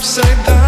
upside down.